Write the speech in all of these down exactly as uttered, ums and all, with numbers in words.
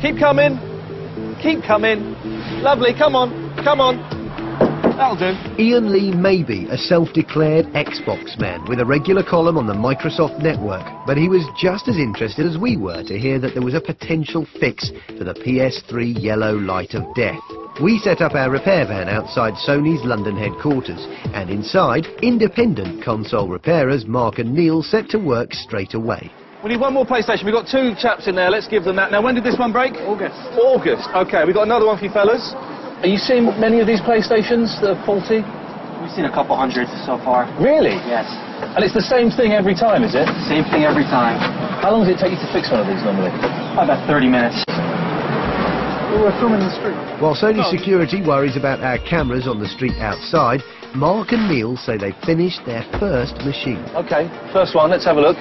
Keep coming. Keep coming. Lovely. Come on. Come on. That'll do. Ian Lee may be a self-declared Xbox man with a regular column on the Microsoft network, but he was just as interested as we were to hear that there was a potential fix for the P S three yellow light of death. We set up our repair van outside Sony's London headquarters, and inside, independent console repairers Mark and Neil set to work straight away. We need one more PlayStation. We've got two chaps in there. Let's give them that. Now, when did this one break? August. August. OK, we've got another one for you fellas. Are you seeing many of these PlayStations that are faulty? We've seen a couple hundred so far. Really? Yes. And it's the same thing every time, is it? Same thing every time. How long does it take you to fix one of these normally? About thirty minutes. We were filming the street. While Sony oh. security worries about our cameras on the street outside, Mark and Neil say they finished their first machine. OK, first one. Let's have a look.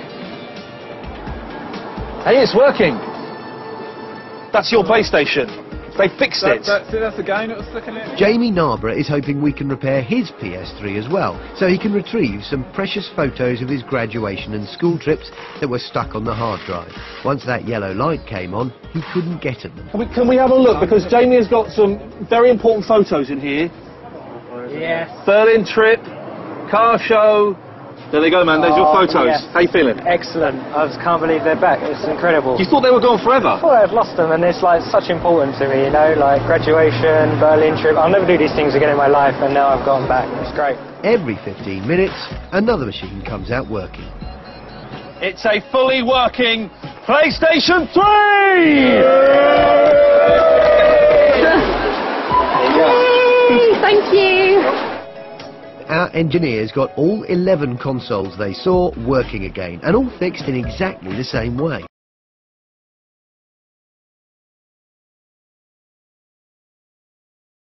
Hey, it's working. That's your PlayStation. They fixed that, it. That's it. That's the game that was sticking in. Jamie Narborough is hoping we can repair his P S three as well, so he can retrieve some precious photos of his graduation and school trips that were stuck on the hard drive. Once that yellow light came on, he couldn't get at them. Can we, can we have a look? Because Jamie has got some very important photos in here. Yes. Berlin trip, car show. There they go, man. There's oh, your photos. Yes. How you feeling? Excellent. I just can't believe they're back. It's incredible. You thought they were gone forever? I thought I'd lost them, and it's like such important to me, you know, like graduation, Berlin trip. I'll never do these things again in my life, and now I've gone back. It's great. Every fifteen minutes, another machine comes out working. It's a fully working PlayStation three! Yay! Thank you. Our engineers got all eleven consoles they saw working again, and all fixed in exactly the same way.